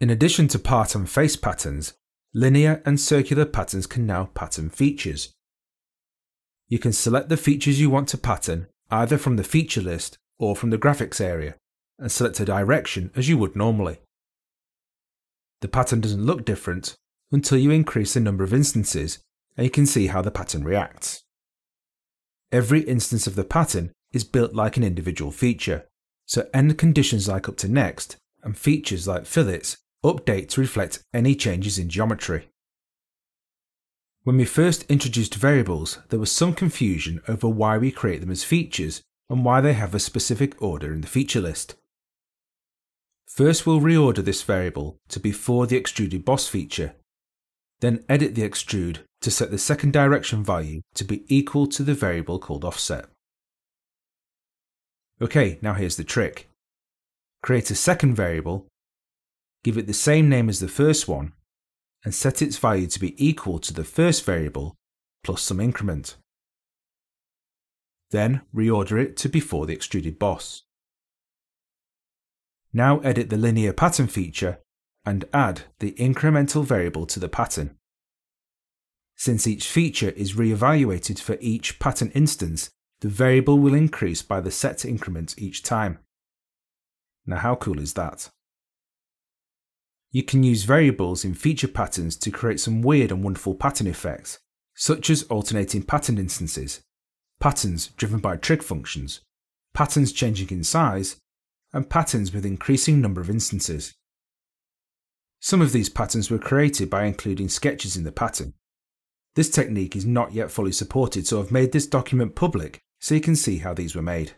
In addition to part and face patterns, linear and circular patterns can now pattern features. You can select the features you want to pattern either from the feature list or from the graphics area, and select a direction as you would normally. The pattern doesn't look different until you increase the number of instances, and you can see how the pattern reacts. Every instance of the pattern is built like an individual feature, so end conditions like up to next and features like fillets update to reflect any changes in geometry. When we first introduced variables, there was some confusion over why we create them as features and why they have a specific order in the feature list. First, we'll reorder this variable to be for the extruded boss feature, then edit the extrude to set the second direction value to be equal to the variable called offset. Okay, now here's the trick. Create a second variable, give it the same name as the first one, and set its value to be equal to the first variable plus some increment. Then reorder it to before the extruded boss. Now edit the linear pattern feature and add the incremental variable to the pattern. Since each feature is reevaluated for each pattern instance, the variable will increase by the set increment each time. Now how cool is that? You can use variables in feature patterns to create some weird and wonderful pattern effects, such as alternating pattern instances, patterns driven by trig functions, patterns changing in size, and patterns with increasing number of instances. Some of these patterns were created by including sketches in the pattern. This technique is not yet fully supported, so I've made this document public so you can see how these were made.